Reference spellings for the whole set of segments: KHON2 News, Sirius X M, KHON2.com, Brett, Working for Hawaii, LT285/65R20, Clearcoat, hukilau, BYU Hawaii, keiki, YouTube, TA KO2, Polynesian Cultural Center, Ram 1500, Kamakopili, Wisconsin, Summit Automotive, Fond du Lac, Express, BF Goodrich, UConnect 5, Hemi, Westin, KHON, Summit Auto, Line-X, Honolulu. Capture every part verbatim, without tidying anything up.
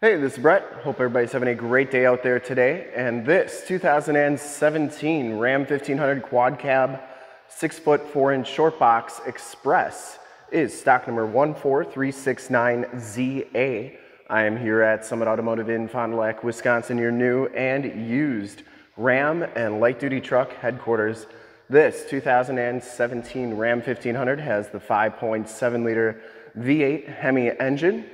Hey, this is Brett. Hope everybody's having a great day out there today. And this two thousand seventeen Ram fifteen hundred quad cab six foot four inch short box Express is stock number one four three six nine Z A. I am here at Summit Automotive in Fond du Lac, Wisconsin, your new and used Ram and light duty truck headquarters. This two thousand seventeen Ram fifteen hundred has the five point seven liter V eight Hemi engine.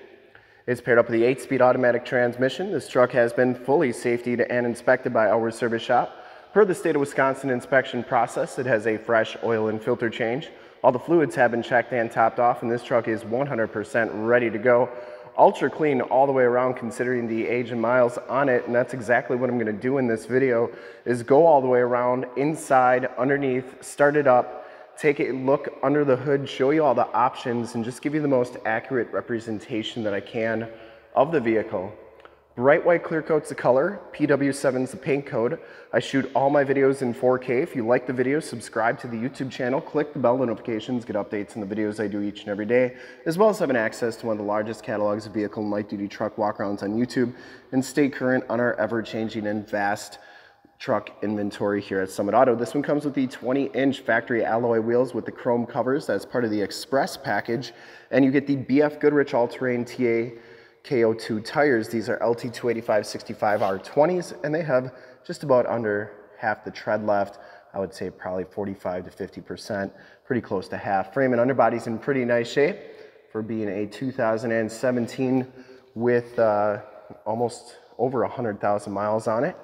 It's paired up with the eight speed automatic transmission. This truck has been fully safetied and inspected by our service shop. Per the state of Wisconsin inspection process, it has a fresh oil and filter change. All the fluids have been checked and topped off, and this truck is one hundred percent ready to go. Ultra clean all the way around considering the age and miles on it, and that's exactly what I'm gonna do in this video, is go all the way around, inside, underneath, start it up, take a look under the hood, show you all the options, and just give you the most accurate representation that I can of the vehicle. Bright white clear coat's the color, P W seven's the paint code. I shoot all my videos in four K. If you like the video, subscribe to the YouTube channel, click the bell notifications, get updates on the videos I do each and every day, as well as having access to one of the largest catalogs of vehicle and light duty truck walkarounds on YouTube, and stay current on our ever-changing and vast truck inventory here at Summit Auto. This one comes with the twenty inch factory alloy wheels with the chrome covers. That's part of the Express package. And you get the B F Goodrich all-terrain T A K O two tires. These are L T two eighty-five sixty-five R twenties, and they have just about under half the tread left. I would say probably forty-five to fifty percent, pretty close to half. Frame and underbody's in pretty nice shape for being a two thousand seventeen with uh, almost over one hundred thousand miles on it.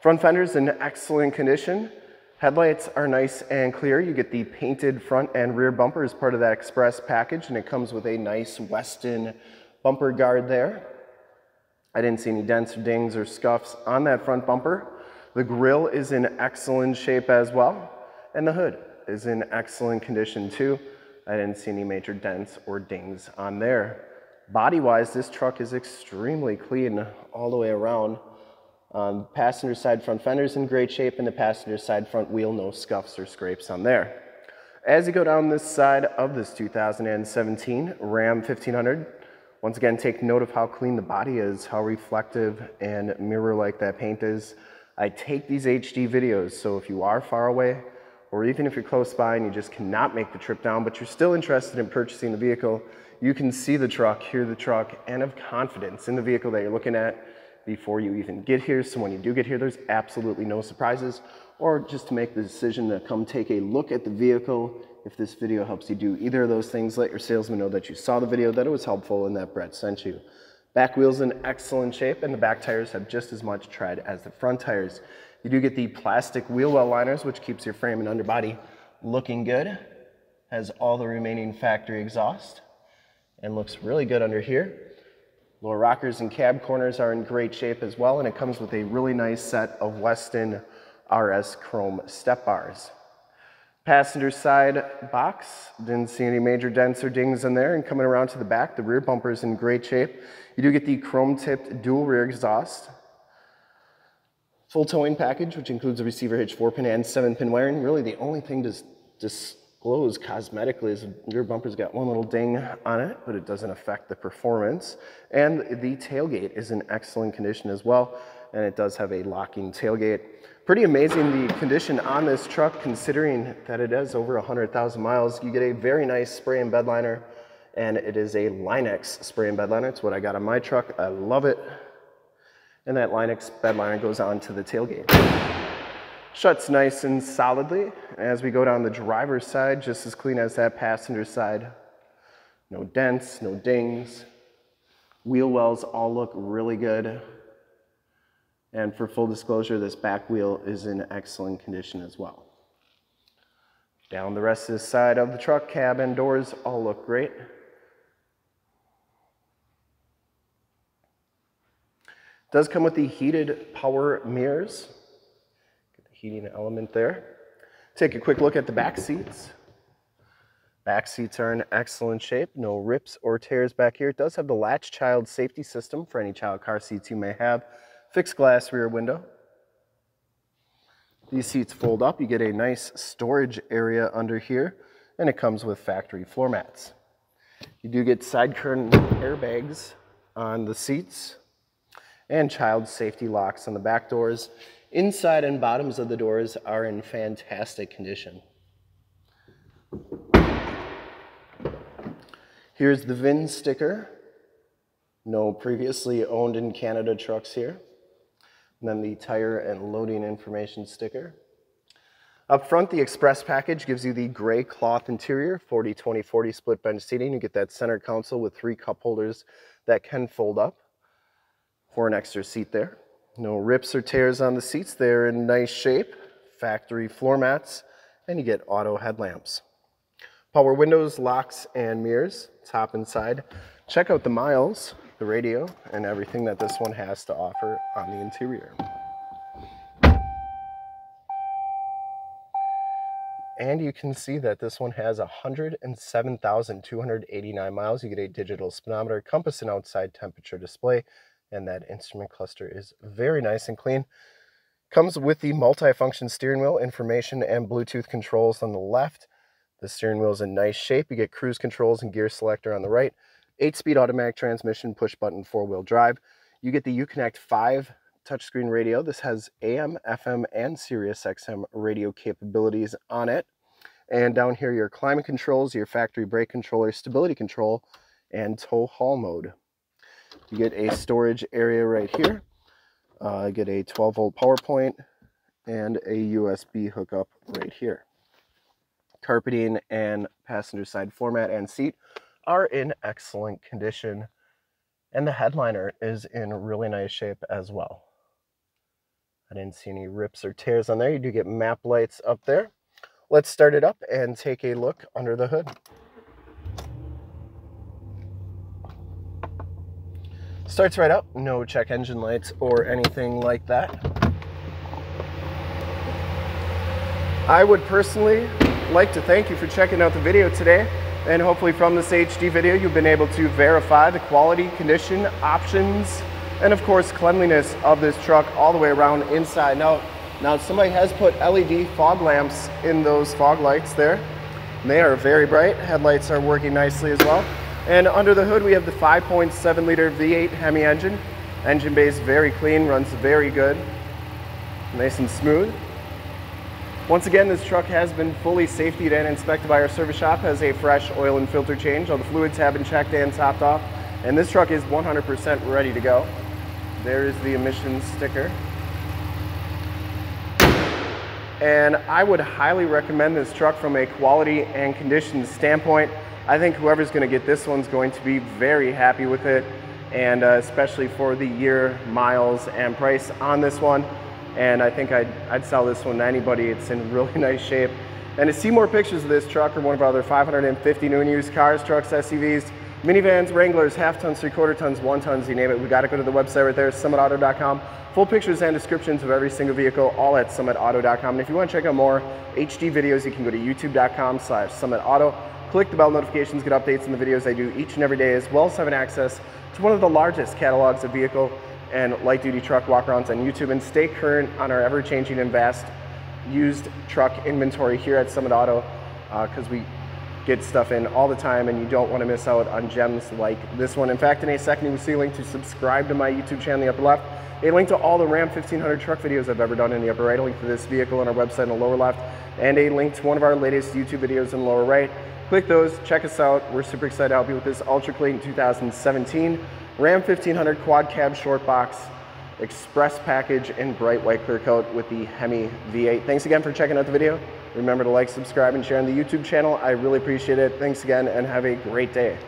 Front fender's in excellent condition. Headlights are nice and clear. You get the painted front and rear bumper as part of that Express package, and it comes with a nice Westin bumper guard there. I didn't see any dents or dings or scuffs on that front bumper. The grille is in excellent shape as well, and the hood is in excellent condition too. I didn't see any major dents or dings on there. Body-wise, this truck is extremely clean all the way around. Um, passenger side front fender's in great shape, and the passenger side front wheel, no scuffs or scrapes on there. As you go down this side of this two thousand seventeen Ram fifteen hundred, once again, take note of how clean the body is, how reflective and mirror-like that paint is. I take these H D videos, so if you are far away, or even if you're close by and you just cannot make the trip down, but you're still interested in purchasing the vehicle, you can see the truck, hear the truck, and have confidence in the vehicle that you're looking at before you even get here. So when you do get here, there's absolutely no surprises, or just to make the decision to come take a look at the vehicle. If this video helps you do either of those things, let your salesman know that you saw the video, that it was helpful, and that Brett sent you. Back wheel's in excellent shape, and the back tires have just as much tread as the front tires. You do get the plastic wheel well liners, which keeps your frame and underbody looking good. Has all the remaining factory exhaust and looks really good under here. Lower rockers and cab corners are in great shape as well, and it comes with a really nice set of Westin R S chrome step bars. Passenger side box, didn't see any major dents or dings in there, and coming around to the back, the rear bumper is in great shape. You do get the chrome tipped dual rear exhaust. Full towing package, which includes a receiver hitch, four pin and seven pin wiring. Really the only thing to disclose cosmetically is the rear bumper's got one little ding on it, but it doesn't affect the performance. And the tailgate is in excellent condition as well, and it does have a locking tailgate. Pretty amazing the condition on this truck considering that it has over one hundred thousand miles. You get a very nice spray and bed liner, and it is a Line-X spray and bed liner. It's what I got on my truck. I love it. And that Line-X bed liner goes on to the tailgate. Shuts nice and solidly. As we go down the driver's side, just as clean as that passenger side. No dents, no dings. Wheel wells all look really good. And for full disclosure, this back wheel is in excellent condition as well. Down the rest of the side of the truck, cab and doors all look great. Does come with the heated power mirrors. Heating element there. Take a quick look at the back seats. Back seats are in excellent shape, no rips or tears back here. It does have the latch child safety system for any child car seats you may have. Fixed glass rear window. These seats fold up, you get a nice storage area under here, and it comes with factory floor mats. You do get side curtain airbags on the seats. and child safety locks on the back doors. Inside and bottoms of the doors are in fantastic condition. Here's the V I N sticker. No previously owned in Canada trucks here. And then the tire and loading information sticker. Up front, the Express package gives you the gray cloth interior, forty twenty forty split bench seating. You get that center console with three cup holders that can fold up for an extra seat there. No rips or tears on the seats. They're in nice shape, factory floor mats, and you get auto headlamps. Power windows, locks, and mirrors, top and side. Check out the miles, the radio, and everything that this one has to offer on the interior. And you can see that this one has one hundred seven thousand two hundred eighty-nine miles. You get a digital speedometer, compass, and outside temperature display. And that instrument cluster is very nice and clean. Comes with the multi-function steering wheel, information, and Bluetooth controls on the left. The steering wheel is in nice shape. You get cruise controls and gear selector on the right. eight-speed automatic transmission, push-button four-wheel drive. You get the UConnect five touchscreen radio. This has A M, F M, and Sirius X M radio capabilities on it. And down here, your climate controls, your factory brake controller, stability control, and tow haul mode. You get a storage area right here. Uh, get a twelve-volt power point and a U S B hookup right here. Carpeting and passenger side floor mat and seat are in excellent condition, and the headliner is in really nice shape as well. I didn't see any rips or tears on there. You do get map lights up there. Let's start it up and take a look under the hood. Starts right up, no check engine lights or anything like that. I would personally like to thank you for checking out the video today, and hopefully from this H D video you've been able to verify the quality, condition, options, and of course cleanliness of this truck all the way around, inside and out. Now somebody has put L E D fog lamps in those fog lights there. They are very bright. Headlights are working nicely as well. And under the hood we have the five point seven liter V eight Hemi engine. Engine bay is very clean, runs very good, nice and smooth. Once again, this truck has been fully safetied and inspected by our service shop, has a fresh oil and filter change. All the fluids have been checked and topped off, and this truck is one hundred percent ready to go. There is the emissions sticker. And I would highly recommend this truck from a quality and condition standpoint. I think whoever's going to get this one's going to be very happy with it, and uh, especially for the year, miles, and price on this one. And I think I'd, I'd sell this one to anybody. It's in really nice shape. And to see more pictures of this truck or one of our other five hundred fifty new and used cars, trucks, S U Vs, minivans, Wranglers, half tons, three quarter tons, one tons, you name it, we got to go to the website right there, summit auto dot com. Full pictures and descriptions of every single vehicle, all at summit auto dot com. And if you want to check out more H D videos, you can go to youtube dot com slash summit auto. Click the bell notifications, get updates on the videos I do each and every day, as well as having access to one of the largest catalogs of vehicle and light-duty truck walk-arounds on YouTube, and stay current on our ever-changing and vast used truck inventory here at Summit Auto, because uh, we get stuff in all the time, and you don't want to miss out on gems like this one. In fact, in a second, you will see a link to subscribe to my YouTube channel in the upper left, a link to all the Ram fifteen hundred truck videos I've ever done in the upper right, a link to this vehicle on our website in the lower left, and a link to one of our latest YouTube videos in the lower right. Click those, check us out. We're super excited to help you with this ultra clean two thousand seventeen Ram fifteen hundred quad cab short box express package in bright white clear coat with the Hemi V eight. Thanks again for checking out the video. Remember to like, subscribe, and share on the YouTube channel. I really appreciate it. Thanks again, and have a great day.